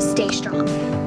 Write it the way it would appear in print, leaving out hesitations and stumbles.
Stay strong.